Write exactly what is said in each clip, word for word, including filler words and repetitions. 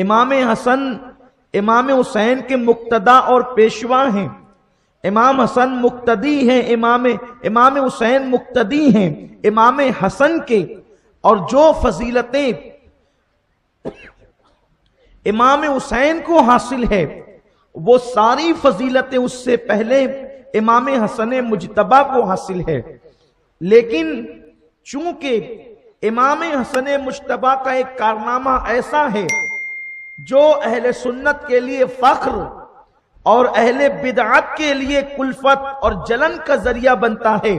इमाम हसन इमाम हुसैन के मुक्तदा और पेशवा हैं। इमाम हसन मुक्तदी हैं, इमाम इमाम हुसैन मुक्तदी हैं इमाम हसन के। और जो फजीलतें इमाम हुसैन को हासिल है वो सारी फजीलतें उससे पहले इमाम हसन मुजतबा को हासिल है। लेकिन चूंकि इमाम हसन मुजतबा का एक कारनामा ऐसा है जो अहले सुन्नत के लिए फख्र और अहले बिदअत के लिए कुल्फत और जलन का जरिया बनता है,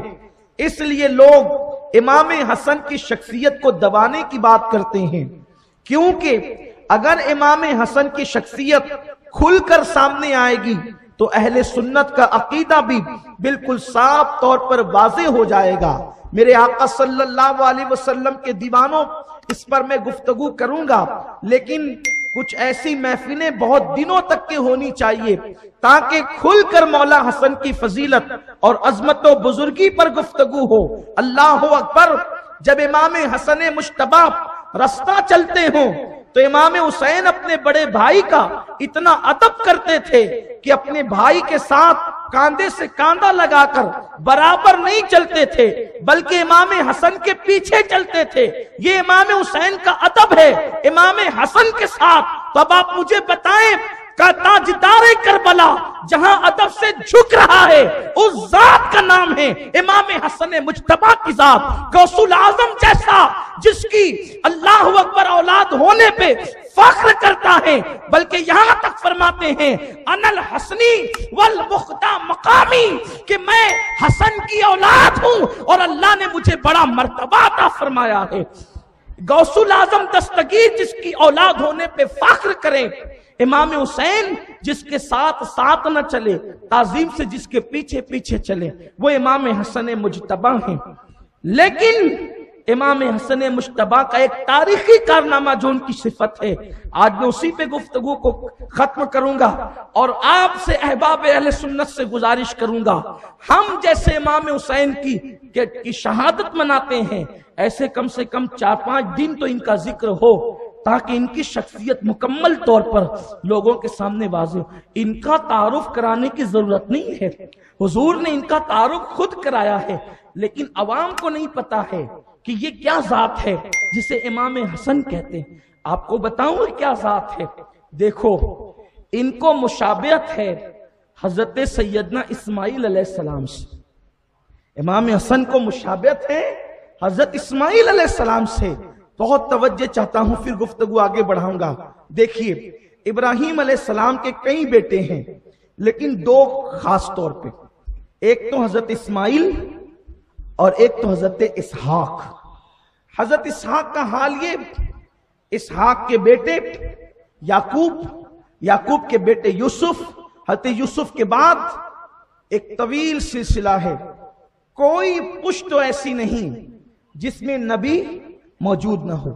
इसलिए लोग इमाम हसन की शख्सियत को दबाने की बात करते हैं। क्योंकि अगर इमाम हसन की शख्सियत खुलकर सामने आएगी तो अहले सुन्नत का अकीदा भी बिल्कुल साफ तौर पर वाज़े हो जाएगा। मेरे आका सल्लल्लाहु अलैहि वसल्लम के दीवानों, इस पर मैं गुफ्तगू करूंगा, लेकिन कुछ ऐसी महफिलें बहुत दिनों तक के होनी चाहिए ताकि खुलकर मौला हसन की फजीलत और अजमत व बुजुर्गी पर गुफ्तगू हो। अल्लाह अकबर! जब इमाम हसन मुजतबा रास्ता चलते हों तो इमाम हुसैन अपने बड़े भाई का इतना अदब करते थे कि अपने भाई के साथ कांधे से कांधा लगाकर बराबर नहीं चलते थे, बल्कि इमाम हसन के पीछे चलते थे। ये इमाम हुसैन का अदब है इमाम हसन के साथ। तो अब आप मुझे बताएं, का ताजदारे करबला जहां अदब से झुक रहा है, उस जात का नाम है इमाम हसन मुजतबा की जात। गौसुल आजम जैसा, जिसकी अल्लाह अकबर औलाद होने पे फख्र करता है, बल्कि यहां तक फरमाते हैं अनल हसनी वल मुख्ता मकामी, कि मैं हसन की औलाद हूं और अल्लाह ने मुझे बड़ा मर्तबा अता फरमाया है। गौसुल आजम दस्तगीर जिसकी औलाद होने पे फख्र करें, इमाम हुसैन जिसके साथ साथ न चले, ताजीम से जिसके पीछे पीछे चले, वो इमाम हसन मुजतबा हैं। लेकिन इमाम हसन मुजतबा का एक तारीखी कारनामा जो उनकी सिफत है, आज मैं उसी पे गुफ्तगू को खत्म करूंगा और आपसे अहबाब अहले सुन्नत से गुजारिश करूंगा, हम जैसे इमाम हुसैन की, की शहादत मनाते हैं, ऐसे कम से कम चार पांच दिन तो इनका जिक्र हो ताकि इनकी शख्सियत मुकम्मल तौर पर लोगों के सामने वाज़े हो। इनका तारुफ कराने की जरूरत नहीं है, हुजूर ने इनका तारुफ खुद कराया है, लेकिन अवाम को नहीं पता है कि ये क्या जात है जिसे इमाम हसन कहते हैं। आपको बताऊं क्या जात है? देखो, इनको मुशाबहत है हजरत सैयदना इस्माइल अलैहिस्सलाम से। इमाम हसन को मुशाबहत है हजरत इस्माइल अलैहिस्सलाम से। बहुत तवज्जो चाहता हूं, फिर गुफ्तगू आगे बढ़ाऊंगा। देखिए, इब्राहीम अलैहिस्सलाम के कई बेटे हैं, लेकिन दो खास तौर पे, एक तो हजरत इस्माइल और एक तो हजरत इसहाक। हजरत इसहाक का हाल ये, इसहाक के बेटे याकूब, याकूब के बेटे यूसुफ, हजरत यूसुफ के बाद एक तवील सिलसिला है। कोई पुश्त तो ऐसी नहीं जिसमें नबी मौजूद ना हो,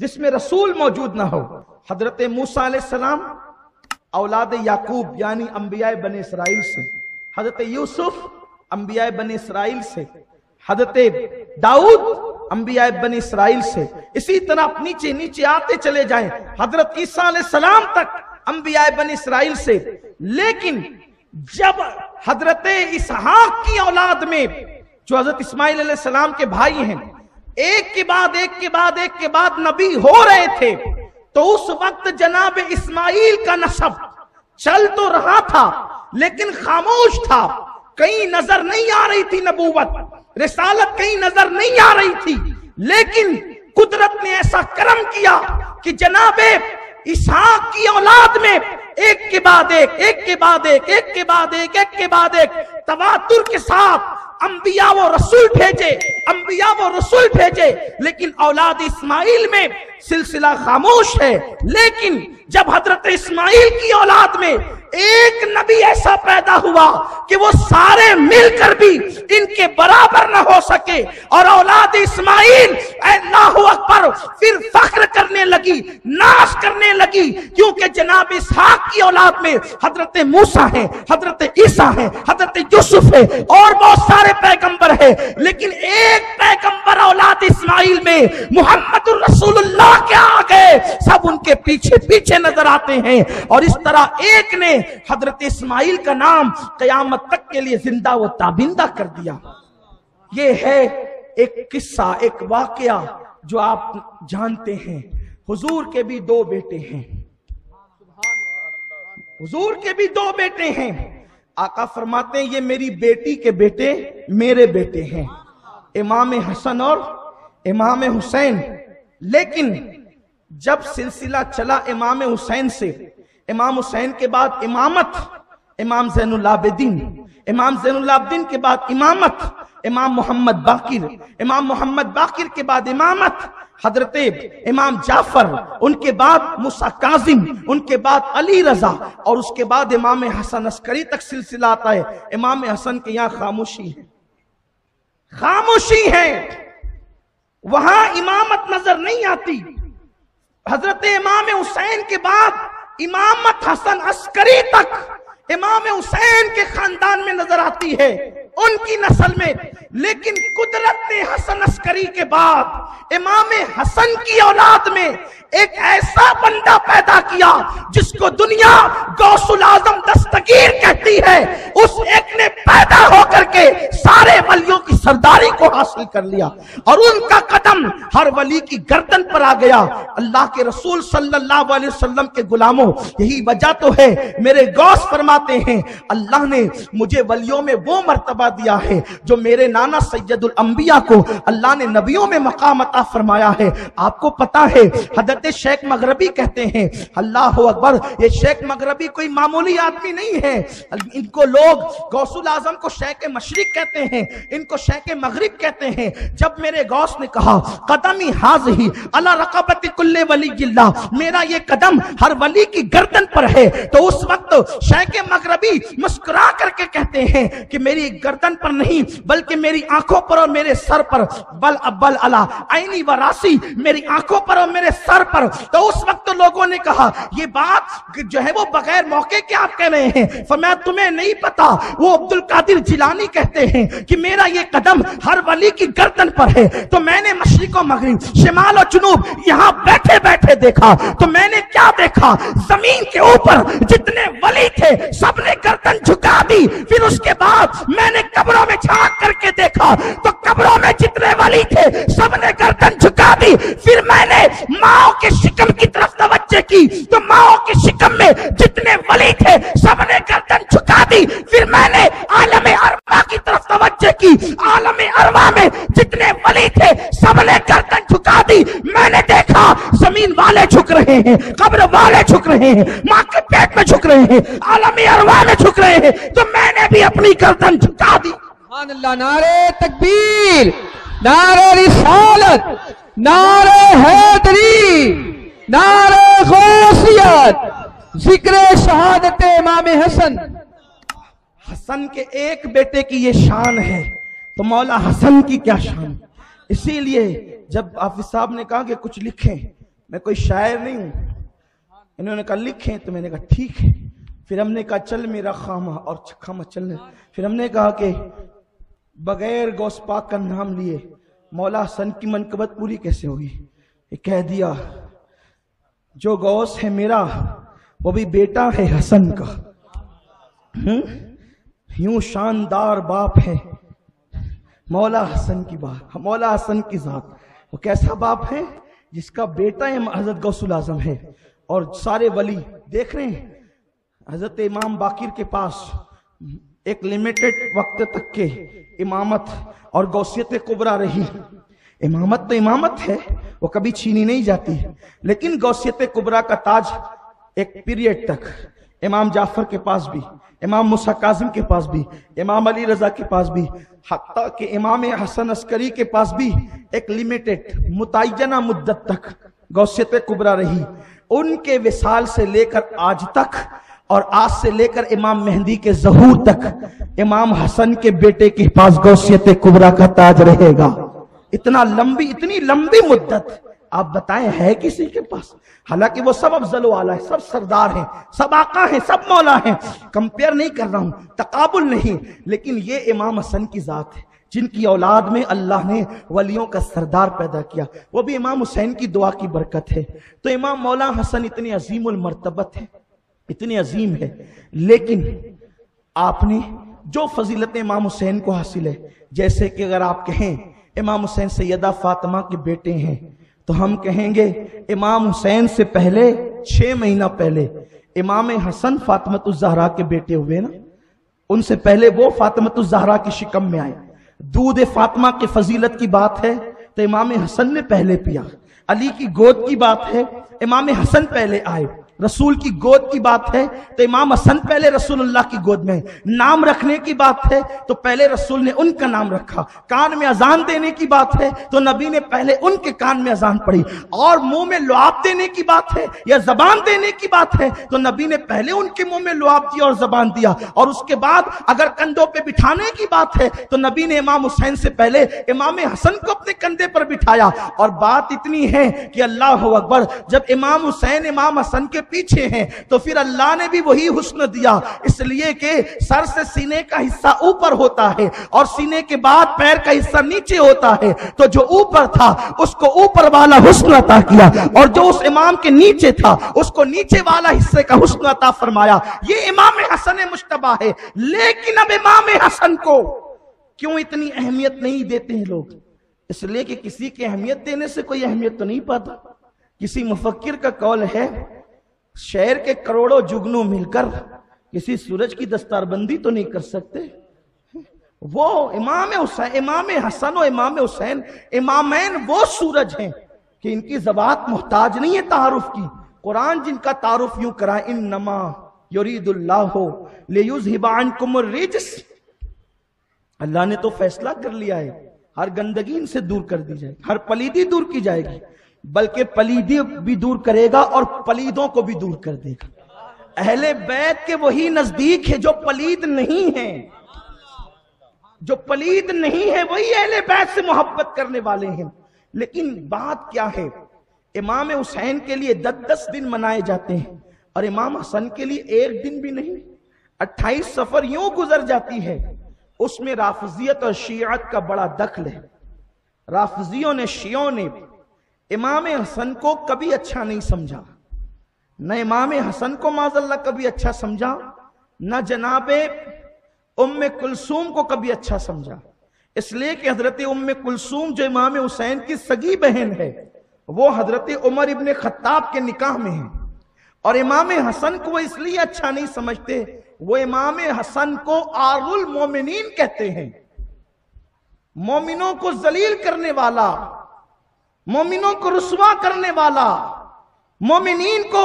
जिसमें रसूल मौजूद ना हो। हजरत मूसा अलैहिस्सलाम औलाद याकूब यानी अंबिया बने इसराइल से, हजरत यूसुफ अंबिया बने इसराइल से, हजरत दाऊद अंबिया बने इसराइल से। इसी तरह आप नीचे नीचे आते चले जाएं, हजरत ईसा अलैहिस्सलाम तक अंबिया बने इसराइल से। लेकिन जब हजरत इसहाक की औलाद में, जो हजरत इस्माइल अलैहिस्सलाम के भाई हैं, एक के बाद एक के बाद एक के बाद नबी हो रहे थे, तो उस वक्त जनाब इस्माइल का नस्ब चल तो रहा था लेकिन खामोश था। कहीं नजर नहीं आ रही थी नबूवत, रिसालत कहीं नजर नहीं आ रही थी। लेकिन कुदरत ने ऐसा करम किया कि जनाब इसहाक की औलाद में एक के बाद एक एक के बाद एक एक के बाद एक एक के बाद एक तवातुर के साथ अंबिया व रसूल भेजे, अंबिया व रसूल भेजे। लेकिन औलाद इस्माइल में सिलसिला खामोश है। लेकिन जब हजरत इस्माइल की औलाद में एक नबी ऐसा पैदा हुआ कि वो सारे मिलकर भी इनके बराबर न हो सके, और औलाद इस्माइल अल्लाहू अकबर फिर फख्र करने लगी, नाश करने लगी, क्योंकि जनाब इसहाक की औलाद में हजरत मूसा है, हजरत ईसा है, हजरत यूसुफ है और बहुत सारे पैगंबर है। लेकिन एक पैगंबर औलाद इस्माइल में मोहम्मद रसूलुल्लाह के आगे सब उनके पीछे पीछे नजर आते हैं। और इस तरह एक ने हजरत इस्माइल का नाम कयामत तक के लिए जिंदा व ताबिंदा कर दिया। ये है एक किस्सा, एक वाकया जो आप जानते हैं। हुजूर के भी दो बेटे हैं, हुजूर के भी दो बेटे हैं। आका फरमाते हैं ये मेरी बेटी के बेटे मेरे बेटे हैं, इमाम हसन और इमाम हुसैन। लेकिन जब सिलसिला चला इमाम हुसैन से, इमाम हुसैन के बाद इमामत इमाम ज़ेनुल लाबिदीन, इमाम ज़ेनुल लाबिदीन के बाद इमामत इमाम मोहम्मद बाकिर, इमाम मोहम्मद बाकिर के बाद इमामत हजरत इमाम जाफर, उनके बाद मूसा काजिम, उनके बाद अली रजा, और उसके बाद इमाम हसन अस्करी तक सिलसिला आता है। इमाम हसन के यहाँ खामोशी है, खामोशी है, वहां इमामत नजर नहीं आती। हजरत इमाम हुसैन के बाद इमामत हसन अस्करी तक इमाम हुसैन के खानदान में नजर आती है, उनकी नस्ल में। लेकिन कुदरत ने हसन अस्करी के बाद इमाम हसन की औलाद में एक ऐसा बंदा पैदा किया जिसको दुनिया गौसुल आजम दस्तगीर कहती है। उस एक ने पैदा होकर के सारे वलियों की सरदारी को हासिल कर लिया और उनका कदम हर वली की गर्दन पर आ गया। अल्लाह के रसूल सल्लल्लाहु अलैहि वसल्लम के गुलामों, यही वजह तो है मेरे गौस फरमाते हैं अल्लाह ने मुझे वलियों में वो मर्तबा दिया है जो मेरे नाना सैयदुल अंबिया को अल्लाह ने नबियों में मकाम अता फरमाया है। आपको पता है हजरत शेख मगरबी कहते हैं, अल्लाह हू अकबर, ये शेख मगरबी कोई मामूली आदमी नहीं है। इनको लोग गौसुल आजम को शेख मशरिक कहते हैं, इनको शेख मगरिब कहते हैं। जब मेरे गौस ने कहा कदमी हाज़िही अला रक़बति कुल्ले वलीयिल्लाह, मेरा ये कदम हर वली की गर्दन पर है, तो उस वक्त शेख मगरबी मुस्कुरा करके कहते हैं कि मेरी गर्दन पर नहीं बल्कि मेरी आंखों पर और मेरे सर पर, बल अब्बल अला आईनी वरासी, मेरी आंखों पर और मेरे सर पर। तो उस वक्त तो लोगों ने कहा ये बात जो है वो बगैर मौके के आप कह रहे हैं। फरमाया तुम्हें नहीं पता, वो अब्दुल कादिर जिलानी कहते हैं कि मेरा ये कदम हर वली की गर्दन पर है, तो मैंने मशरिक और मगरिब, शिमाल और जुनूब, यहाँ बैठे बैठे देखा। तो मैंने क्या देखा, जमीन के ऊपर जितने वली थे सबने गर्दन झुका दी। फिर उसके बाद मैंने ने कब्रों में झांक करके देखा तो कब्रों में जितने वली थे सबने गर्दन झुका दी। फिर मैंने माओ के शिकम की तरफ तवज्जो की तो माओ के शिकम में जितने वली थे सबने गर्दन झुका दी। फिर मैंने आलम अरवा की तरफ तवज्जो की, आलम अरवा में जितने वली थे सबने गर्दन झुका दी। मैंने देखा जमीन वाले झुक रहे हैं, कब्र वाले झुक रहे हैं, माँ के पेट में झुक रहे हैं, आलम अरवा में झुक रहे हैं, तो मैंने भी अपनी गर्दन झुक दी। नारे तकबीर, नारे रिसालत, नारे हैदरी, नारे गौसियत, जिक्र शहादत इमाम हसन। हसन के एक बेटे की ये शान है, तो मौला हसन की क्या शान। इसीलिए जब हाफिज साहब ने कहा कि कुछ लिखें, मैं कोई शायर नहीं हूं, इन्होंने कहा लिखें, तो मैंने कहा ठीक है। फिर हमने कहा चल मेरा खामा और खामा चलने। फिर हमने कहा कि बगैर गौस पाक का नाम लिए मौला हसन की मनकबत पूरी कैसे होगी। ये कह दिया जो गौस है मेरा वो भी बेटा है हसन का। यूं शानदार बाप है मौला हसन की, बाप मौला हसन की जात। वो कैसा बाप है जिसका बेटा हजरत गौसुल आजम है और सारे वली देख रहे हैं। हजरत इमाम बाकिर के पास एक लिमिटेड वक्त तक के इमामत और गौसियत कुबरा रही। इमामत तो इमामत है, वो कभी छीनी नहीं जाती, लेकिन गौसियत कुबरा का ताज एक पीरियड तक इमाम जाफर के पास भी, इमाम मूसा काजिम के पास भी, इमाम अली रजा के पास भी, हत्ता के इमाम हसन अस्करी के पास भी एक लिमिटेड मुतय्यना मुद्दत तक गौसियत कुबरा रही। उनके विसाल से लेकर आज तक और आज से लेकर इमाम मेहंदी के जहूर तक इमाम हसन के बेटे के पास गौसियत कुबरा का ताज रहेगा। इतना लंबी, इतनी लंबी मुद्दत आप बताएं है किसी के पास। हालांकि वो सब अफजल वाला है, सब सरदार है, सब आका है, सब मौला है। कंपेयर नहीं कर रहा हूं, तकाबुल नहीं, लेकिन ये इमाम हसन की जात है। जिनकी औलाद में अल्लाह ने वलियों का सरदार पैदा किया, वो भी इमाम हुसैन की दुआ की बरकत है। तो इमाम मौला हसन इतने अजीम उल मर्तबत है, इतने अजीम है, लेकिन आपने जो फजीलत इमाम हुसैन को हासिल है, जैसे कि अगर आप कहें इमाम हुसैन सैयदा फातिमा के बेटे हैं, तो हम कहेंगे इमाम हुसैन से पहले छह महीना पहले इमाम हसन फातिमतुज़्ज़हरा के बेटे हुए ना, उनसे पहले वो फातिमतुज़्ज़हरा की शिकम में आए। दूध फातिमा के फजीलत की बात है तो इमाम हसन ने पहले पिया। अली की गोद की बात है, इमाम हसन पहले आए। रसूल की गोद की बात है तो इमाम हसन पहले रसूलुल्लाह की गोद में। नाम रखने की बात है तो पहले रसूल ने उनका नाम रखा। कान में अजान देने की बात है तो नबी ने पहले उनके कान में अजान पढ़ी। और मुंह में लुआब देने की बात है या जबान देने की बात है तो नबी ने पहले उनके मुंह में लुआब दिया और जबान दिया। और उसके बाद अगर कंधों पर बिठाने की बात है तो नबी ने इमाम हुसैन से पहले इमाम हसन को अपने कंधे पर बिठाया। और बात इतनी है कि अल्लाह अकबर, जब इमाम हुसैन इमाम हसन के पीछे हैं तो फिर अल्लाह ने भी वही हुस्न दिया, इसलिए कि सर से सीने का हिस्सा ऊपर होता है और सीने के बाद पैर का हिस्सा नीचे होता है। तो जो ऊपर था उसको ऊपर वाला हुस्न अता किया और जो उस इमाम के नीचे था उसको नीचे वाला हिस्से का हुस्न अता फरमाया। ये इमाम हसन मुजतबा है। लेकिन अब इमाम हसन को क्यों इतनी अहमियत नहीं देते हैं लोग? इसलिए कि किसी की अहमियत देने से कोई अहमियत तो नहीं पाता। किसी मुफक्किर का कौल है, शहर के करोड़ों जुगनू मिलकर किसी सूरज की दस्तारबंदी तो नहीं कर सकते। वो इमाम हुसैन, इमाम हसन और इमाम हुसैन इमामैन वो सूरज हैं कि इनकी ज़बात मोहताज नहीं है तारुफ की। कुरान जिनका तारुफ यूं करा, इन्नमा युरीदुल्लाहु लियुज़हिबा अन्कुमुर रिज्स, अल्लाह ने तो फैसला कर लिया है हर गंदगी इनसे दूर कर दी जाएगी, हर पलीदी दूर की जाएगी, बल्कि पलीदी भी दूर करेगा और पलीदों को भी दूर कर देगा। अहले बैत के वही नजदीक है जो पलीद नहीं है। जो पलीद नहीं है वही अहले बैत से मोहब्बत करने वाले हैं। लेकिन बात क्या है, इमाम हुसैन के लिए दस दस दिन मनाए जाते हैं और इमाम हसन के लिए एक दिन भी नहीं। अट्ठाईस सफर यूं गुजर जाती है। उसमें राफजियत और शियात का बड़ा दखल है। राफजियों ने, शियों ने इमाम हसन को कभी अच्छा नहीं समझा, न इमाम हसन को माजल्ला कभी अच्छा समझा, न जनाबे उम्मे कुलसूम को कभी अच्छा समझा। इसलिए कि हजरत उम्मे कुलसूम जो इमाम हुसैन की सगी बहन है, वो हजरत उमर इबन खत्ताब के निकाह में है। और इमाम हसन को इसलिए अच्छा नहीं समझते, वो इमाम हसन को आरुल मोमिनीन कहते हैं, मोमिनों को जलील करने वाला, मोमिनों को रुसवा करने वाला, मोमिनीन को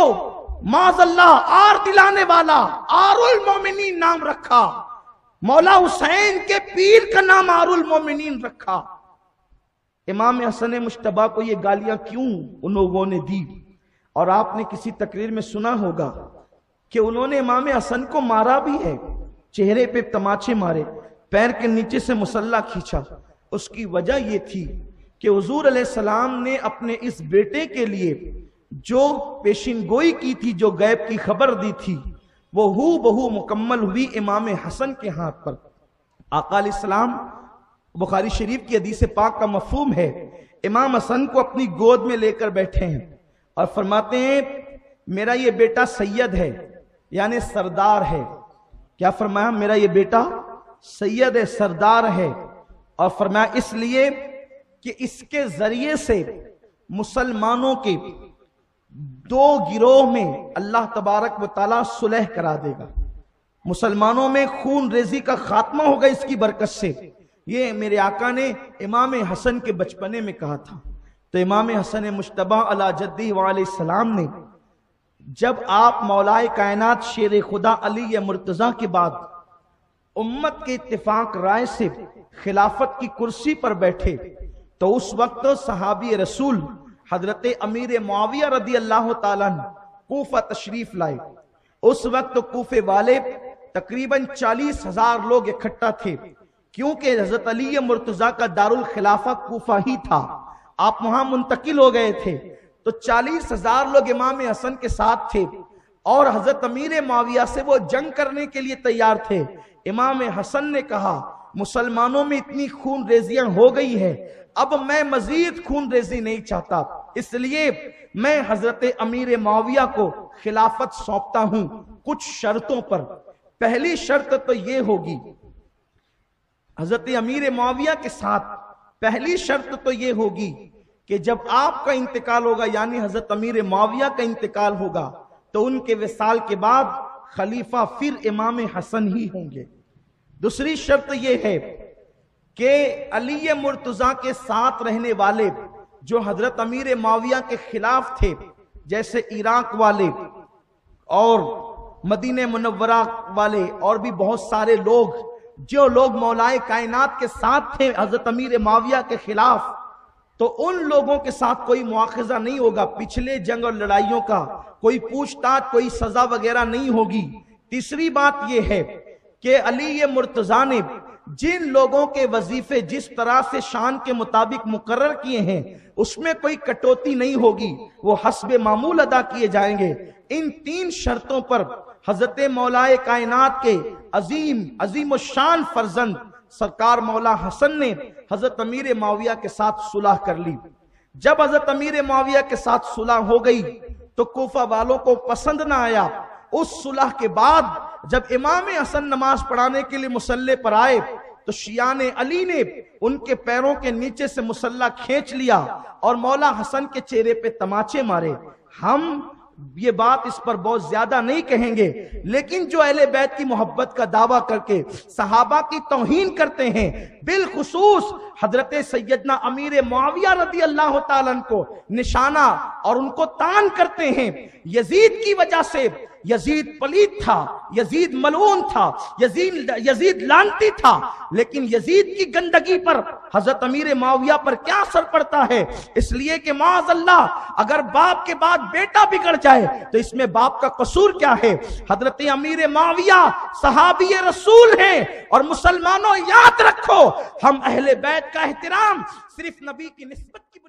माज़अल्लाह आर दिलाने वाला। आरुल मोमिनीन नाम रखा, मौला हुसैन के पीर का नाम आरुल मोमिनीन रखा। इमाम हसन मुजतबा को ये गालियां क्यों उन लोगों ने दी? और आपने किसी तकरीर में सुना होगा कि उन्होंने इमाम हसन को मारा भी है, चेहरे पे तमाचे मारे, पैर के नीचे से मुसल्ला खींचा। उसकी वजह यह थी कि हुजूर अलैहिस्सलाम ने अपने इस बेटे के लिए जो पेशिनगोई की थी, जो गैब की खबर दी थी, वो हू बहू मुकम्मल हुई इमाम हसन के हाथ पर। आका अलैहिस्सलाम, बुखारी शरीफ की हदीस पाक का मफहूम है, इमाम हसन को अपनी गोद में लेकर बैठे हैं और फरमाते हैं मेरा ये बेटा सैयद है, यानी सरदार है। क्या फरमाया? मेरा ये बेटा सैयद है, सरदार है। और फरमाया इसलिए कि इसके जरिए से मुसलमानों के दो गिरोह में अल्लाह तबारक व तआला सुलह करा देगा। मुसलमानों में खून रेजी का खात्मा होगा इसकी बरकत से। ये मेरे आका ने इमाम हसन के बचपने में कहा था। तो इमाम हसन मुजतबा अला जद्दी वाले सलाम ने, जब आप मौलाए कायनात शेर खुदा अली मुर्तजा के बाद उम्मत के इत्तिफाक राय से खिलाफत की कुर्सी पर बैठे, तो उस वक्त सहाबी रसूल हजरत अमीर माविया रदी अल्लाह ताला कूफा तशरीफ लाए। उस वक्त कूफे वाले तकरीबन चालीस हजार लोग इकट्ठा थे, क्योंकि हजरत अली मुर्तजा का दारुल खिलाफा कूफा ही था। आप वहां मुंतकिल हो गए थे। तो चालीस हजार लोग इमाम हसन के साथ थे और हजरत अमीर माविया से वो जंग करने के लिए तैयार थे। इमाम हसन ने कहा मुसलमानों में इतनी खून रेजियां हो गई है, अब मैं मजीद खून रेजी नहीं चाहता, इसलिए मैं हजरत अमीर माविया को खिलाफत सौंपता हूं कुछ शर्तों पर। पहली शर्त तो ये होगी, हजरत अमीर माविया के साथ पहली शर्त तो ये होगी कि जब आपका इंतकाल होगा, यानी हजरत अमीर माविया का इंतकाल होगा, तो उनके विसाल के बाद खलीफा फिर इमाम हसन ही होंगे। दूसरी शर्त यह है कि अली मुर्तजा के साथ रहने वाले जो हजरत अमीर माविया के खिलाफ थे, जैसे इराक वाले और मदीने मुनव्वरा वाले और भी बहुत सारे लोग, जो लोग मौलाए कायनात के साथ थे हजरत अमीर माविया के खिलाफ, तो उन लोगों के साथ कोई मुआखजा नहीं होगा, पिछले जंग और लड़ाइयों का कोई पूछताछ, कोई सजा वगैरह नहीं होगी। तीसरी बात यह है कि अली मुर्तजा ने जिन लोगों के वजीफे जिस तरह से शान के मुताबिक मुकर्रर किए हैं, उसमें कोई कटौती नहीं होगी, वो हस्बे मामूल अदा किए जाएंगे। इन तीन शर्तों पर हजरत मौलाए कायनात के अजीम अजीम शान फर्जंद सरकार मौला हसन ने हजरत अमीर माविया के साथ सुलह कर ली। जब हजरत अमीर माविया के साथ सुलह हो गई तो कोफा वालों को पसंद ना आया। उस सुलह के बाद जब इमाम हसन नमाज पढ़ाने के लिए मुसल्ले पर आए तो शियान अली ने उनके पैरों के नीचे से मुसल्ला खींच लिया और मौला हसन के चेहरे पे तमाचे मारे। हम ये बात इस पर बहुत ज्यादा नहीं कहेंगे, लेकिन जो अहले बैत की मोहब्बत का दावा करके सहाबा की तौहीन करते हैं, बिलखुसूस हजरत सैयदना अमीर मुआविया रदी अल्लाह ताला को निशाना और उनको तान करते हैं, यजीद की वजह से, यजीद पलीत था, यजीद मलून था, यजीद यजीद लानती था, लेकिन यजीद की गंदगी पर हजरत अमीर माविया पर क्या असर पड़ता है। इसलिए कि माज़अल्लाह, अगर बाप के बाद बेटा बिगड़ जाए तो इसमें बाप का कसूर क्या है। हजरत अमीर माविया सहाबी रसूल हैं, और मुसलमानों याद रखो, हम अहले बैत का एहतराम सिर्फ नबी की निस्बत की